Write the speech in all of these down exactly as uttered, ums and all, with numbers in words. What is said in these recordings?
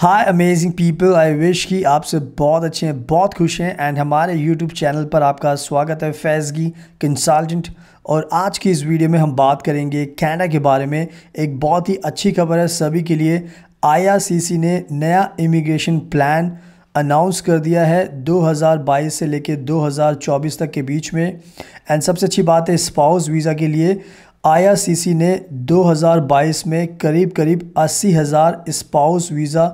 Hi amazing people, I wish कि आप सब बहुत अच्छे हैं, बहुत खुश हैं एंड हमारे यूट्यूब चैनल पर आपका स्वागत है फैसगी कंसल्टेंट। और आज की इस वीडियो में हम बात करेंगे कनाडा के बारे में। एक बहुत ही अच्छी खबर है सभी के लिए, आई आर सी सी ने नया इमिग्रेशन प्लान अनाउंस कर दिया है दो हज़ार बाईस से लेके दो हज़ार चौबीस तक के बीच में। एंड सबसे अच्छी बात है स्पाउस वीज़ा के लिए आई आर सी सी ने दो हज़ार बाईस में करीब करीब अस्सी हज़ार स्पाउस वीज़ा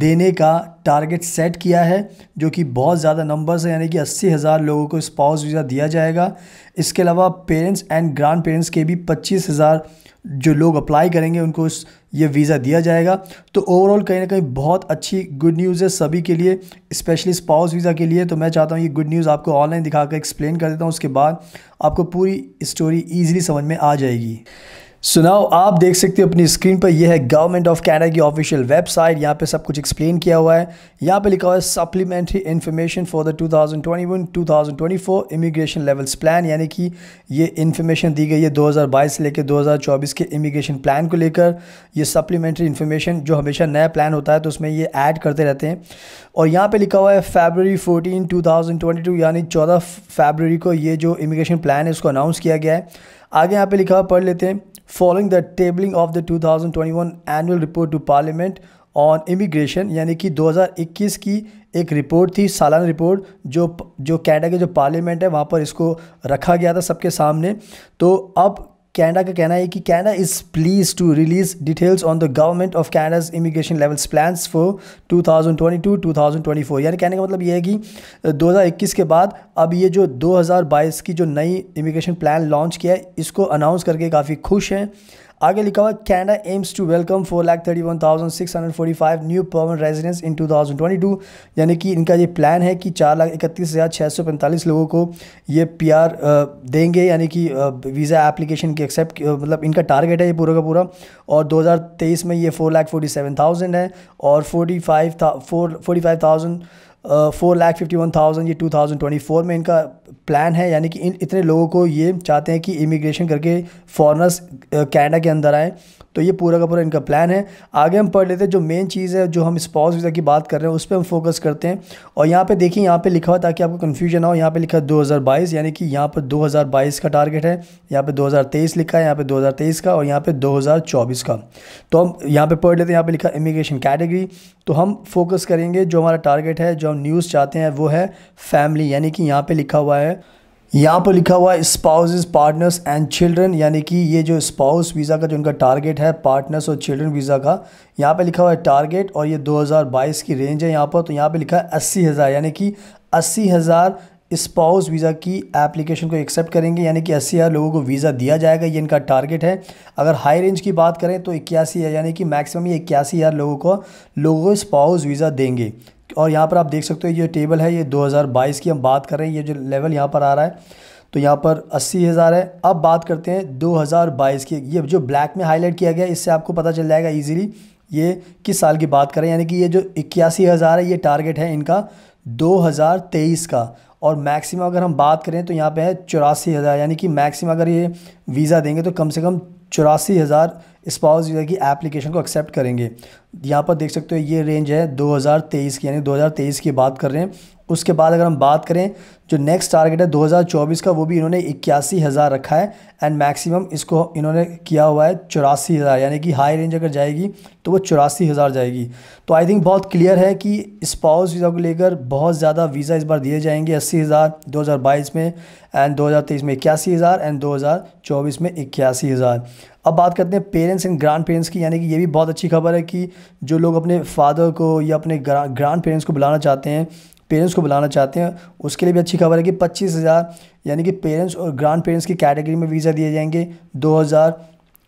देने का टारगेट सेट किया है, जो कि बहुत ज़्यादा नंबर्स है, यानी कि अस्सी हज़ार लोगों को स्पाउस वीज़ा दिया जाएगा। इसके अलावा पेरेंट्स एंड ग्रैंड पेरेंट्स के भी पच्चीस हज़ार जो लोग अप्लाई करेंगे उनको ये वीज़ा दिया जाएगा। तो ओवरऑल कहीं ना कहीं बहुत अच्छी गुड न्यूज़ है सभी के लिए, स्पेशली स्पाउस वीज़ा के लिए। तो मैं चाहता हूँ ये गुड न्यूज़ आपको ऑनलाइन दिखाकर एक्सप्लेन कर देता हूँ, उसके बाद आपको पूरी स्टोरी ईजिली समझ में आ जाएगी। सो नाउ आप देख सकते हो अपनी स्क्रीन पर, यह है गवर्नमेंट ऑफ कनाडा की ऑफिशियल वेबसाइट। यहाँ पे सब कुछ एक्सप्लेन किया हुआ है। यहाँ पे लिखा हुआ है supplementary information for the two thousand twenty one two thousand twenty four immigration levels plan, यानी कि ये इन्फॉर्मेशन दी गई है दो हज़ार बाईस से लेकर दो हज़ार चौबीस के इमिग्रेशन प्लान को लेकर। ये सप्लीमेंट्री इन्फॉर्मेशन जो हमेशा नया प्लान होता है तो उसमें ये ऐड करते रहते हैं। और यहाँ पर लिखा हुआ है February fourteen two thousand twenty two यानी चौदह फरवरी को ये जो इमिग्रेशन प्लान है उसको अनाउंस किया गया है। आगे यहाँ पर लिखा हुआ पढ़ लेते हैं, following the tabling of the two thousand twenty one annual report to parliament on immigration, यानी कि दो हज़ार इक्कीस की एक रिपोर्ट थी, सालाना रिपोर्ट, जो जो कनाडा के जो पार्लियामेंट है वहाँ पर इसको रखा गया था सबके सामने। तो अब कनाडा का कहना है कि Canada is please to release details on the government of Canada's immigration levels plans for two thousand twenty two two thousand twenty four. यानी कहने का मतलब ये है कि दो हज़ार इक्कीस के बाद अब ये जो दो हज़ार बाईस की जो नई इमिग्रेशन प्लान लॉन्च किया है इसको अनाउंस करके काफ़ी खुश हैं। आगे लिखा हुआ Canada aims to welcome four lakh thirty one thousand six hundred forty five new permanent residents in two thousand twenty two, यानी कि इनका ये प्लान है कि चार लाख इकतीस हज़ार छः सौ पैंतालीस लोगों को ये पीआर देंगे, यानी कि वीज़ा एप्लीकेशन की एक्सेप्ट, मतलब इनका टारगेट है ये पूरा का पूरा। और दो हज़ार तेईस में ये four lakh forty seven thousand है और फोर्टी फाइव था four forty five thousand four lakh fifty one thousand ये टू थाउजेंड ट्वेंटी फोर में इनका प्लान है। यानी कि इन इतने लोगों को ये चाहते हैं कि इमिग्रेशन करके फॉरेनर्स कनाडा के अंदर आएँ, तो ये पूरा का पूरा इनका प्लान है। आगे हम पढ़ लेते हैं जो मेन चीज़ है, जो हम स्पाउस वीज़ा की बात कर रहे हैं उस पर हम फोकस करते हैं। और यहाँ पे देखिए, यहाँ पे लिखा हुआ ताकि आपको कन्फ्यूजन ना हो, यहाँ पे लिखा है दो हज़ार बाईस, यानी कि यहाँ पर दो हज़ार बाईस का टारगेट है, यहाँ पे दो हज़ार तेईस लिखा है, यहाँ पे दो हज़ार तेईस का और यहाँ पे दो हज़ार चौबीस का। तो हम यहाँ पर पढ़ लेते हैं, यहाँ पर लिखा इमिग्रेशन कैटेगरी, तो हम फोकस करेंगे जो हमारा टारगेट है, जो हम न्यूज़ चाहते हैं वो है फैमिली, यानी कि यहाँ पर लिखा हुआ है, यहाँ पर लिखा हुआ है स्पाउसेस पार्टनर्स एंड चिल्ड्रन, यानी कि ये जो स्पाउस वीज़ा का जो उनका टारगेट है पार्टनर्स और चिल्ड्रन वीज़ा का, यहाँ पे लिखा हुआ है टारगेट और ये दो हज़ार बाईस की रेंज है यहाँ पर। तो यहाँ पे लिखा है अस्सी हज़ार, यानी कि अस्सी हज़ार स्पाउस वीज़ा की एप्लीकेशन को एक्सेप्ट करेंगे, यानी कि अस्सी हज़ार लोगों को वीज़ा दिया जाएगा, ये इनका टारगेट है। अगर हाई रेंज की बात करें तो इक्यासी है, यानी कि मैक्सिमम ये इक्यासी हज़ार लोगों को लोगों को स्पाउस वीज़ा देंगे। और यहाँ पर आप देख सकते हो ये टेबल है, ये दो हज़ार बाईस की हम बात कर रहे हैं, ये जो लेवल यहाँ पर आ रहा है तो यहाँ पर अस्सी हज़ार है। अब बात करते हैं दो हज़ार बाईस की, ये जो ब्लैक में हाईलाइट किया गया इससे आपको पता चल जाएगा इजीली ये किस साल की बात करें, यानी कि ये जो इक्यासी हज़ार है ये टारगेट है इनका दो हज़ार तेईस का। और मैक्सिमम अगर हम बात करें तो यहाँ पे है चौरासी हज़ार, यानी कि मैक्सिमम अगर ये वीज़ा देंगे तो कम से कम चौरासी हज़ार स्पाउस वीज़ा की एप्लीकेशन को एक्सेप्ट करेंगे। यहाँ पर देख सकते हो ये रेंज है दो हज़ार तेईस की, यानी दो हज़ार तेईस की बात कर रहे हैं। उसके बाद अगर हम बात करें जो नेक्स्ट टारगेट है दो हज़ार चौबीस का, वो भी इन्होंने इक्यासी हज़ार रखा है एंड मैक्सिमम इसको इन्होंने किया हुआ है चौरासी हज़ार, यानी कि हाई रेंज अगर जाएगी तो वो चौरासी हज़ार जाएगी। तो आई थिंक बहुत क्लियर है कि स्पाउस वीज़ा को लेकर बहुत ज़्यादा वीज़ा इस बार दिए जाएंगे, अस्सी हज़ार दो हज़ार बाईस में एंड दो हज़ार तेईस में इक्यासी हज़ार एंड दो हज़ार चौबीस में इक्यासी हज़ार। अब बात करते हैं पेरेंट्स एंड ग्रांड पेरेंट्स की, यानी कि ये भी बहुत अच्छी खबर है कि जो लोग अपने फादर को या अपने ग्रांड पेरेंट्स को बुलाना चाहते हैं पेरेंट्स को बुलाना चाहते हैं उसके लिए भी अच्छी खबर है कि पच्चीस हज़ार यानी कि पेरेंट्स और ग्रांड पेरेंट्स की कैटेगरी में वीज़ा दिए जाएंगे दो हज़ार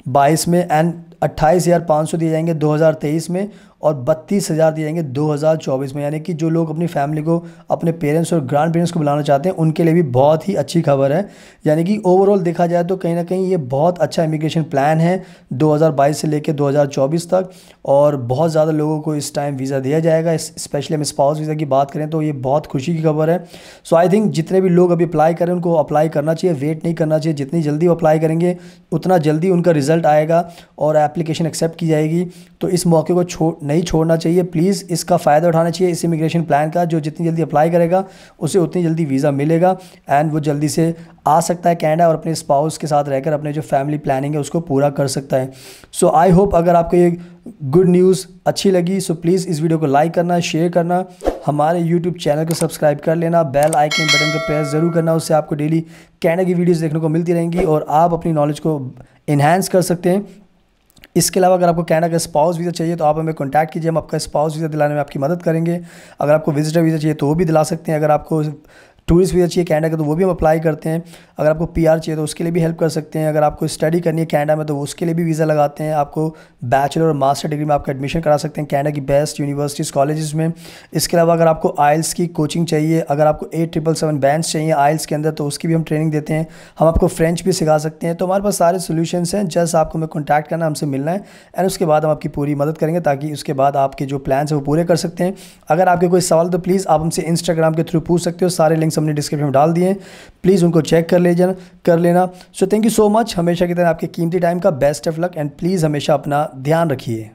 बाईस में एंड अट्ठाईस हज़ार पाँच सौ दिए जाएंगे दो हज़ार तेईस में और बत्तीस हज़ार दिए जाएंगे दो हज़ार चौबीस में। यानी कि जो लोग अपनी फैमिली को, अपने पेरेंट्स और ग्रांड पेरेंट्स को बुलाना चाहते हैं उनके लिए भी बहुत ही अच्छी खबर है। यानी कि ओवरऑल देखा जाए तो कहीं ना कहीं ये बहुत अच्छा इमिग्रेशन प्लान है दो हज़ार बाईस से लेकर दो हज़ार चौबीस तक, और बहुत ज़्यादा लोगों को इस टाइम वीज़ा दिया जाएगा। स्पेशली हम स्पाउस वीज़ा की बात करें तो ये बहुत खुशी की खबर है। सो आई थिंक जितने भी लोग अभी अप्लाई करें उनको अप्लाई करना चाहिए, वेट नहीं करना चाहिए। जितनी जल्दी वो अप्लाई करेंगे उतना जल्दी उनका रिज़ल्ट आएगा और एप्लीकेशन एक्सेप्ट की जाएगी। तो इस मौके को छोड़ नहीं छोड़ना चाहिए, प्लीज़ इसका फ़ायदा उठाना चाहिए इस इमिग्रेशन प्लान का। जो जितनी जल्दी अप्लाई करेगा उसे उतनी जल्दी वीज़ा मिलेगा एंड वो जल्दी से आ सकता है कनाडा और अपने स्पाउस के साथ रहकर अपने जो फैमिली प्लानिंग है उसको पूरा कर सकता है। सो आई होप अगर आपको ये गुड न्यूज़ अच्छी लगी सो प्लीज़ इस वीडियो को लाइक करना, शेयर करना, हमारे यूट्यूब चैनल को सब्सक्राइब कर लेना, बेल आइकन बटन को प्रेस ज़रूर करना, उससे आपको डेली कनाडा की वीडियोस देखने को मिलती रहेंगी और आप अपनी नॉलेज को इन्हांस कर सकते हैं। इसके अलावा अगर आपको कनाडा का स्पाउस वीज़ा चाहिए तो आप हमें कांटेक्ट कीजिए, हम आपका स्पाउस वीज़ा दिलाने में आपकी मदद करेंगे। अगर आपको विजिटर वीज़ा चाहिए तो वो भी दिला सकते हैं, अगर आपको टूरिस्ट वीज़ा चाहिए कनाडा का तो वो भी हम अप्लाई करते हैं, अगर आपको पीआर चाहिए तो उसके लिए भी हेल्प कर सकते हैं, अगर आपको स्टडी करनी है कनाडा में तो उसके लिए भी वीज़ा लगाते हैं, आपको बैचलर और मास्टर डिग्री में आपका एडमिशन करा सकते हैं कनाडा की बेस्ट यूनिवर्सिटीज़ कॉलेजेस में। इसके अलावा अगर आपको आइल्स की कोचिंग चाहिए, अगर आपको एट ट्रिपल सेवन बैंड्स चाहिए आइल्स के अंदर तो उसकी भी हम ट्रेनिंग देते हैं, हम आपको फ्रेंच भी सिखा सकते हैं। तो हमारे पास सारे सोल्यूशनस हैं, जस्ट आपको हमें कॉन्टैक्ट करना, हमसे मिलना है एंड उसके बाद हम आपकी पूरी मदद करेंगे ताकि उसके बाद आपके जो प्लान्स हैं वो पूरे कर सकते हैं। अगर आपके कोई सवाल तो प्लीज़ आप हमसे इंस्टाग्राम के थ्रू पूछ सकते हो, सारे लिंक्स हमने डिस्क्रिप्शन में डाल दिए, प्लीज़ उनको चेक कर ले जाना कर लेना। So thank you so much, हमेशा की तरह आपके कीमती टाइम का best of luck and please हमेशा अपना ध्यान रखिए।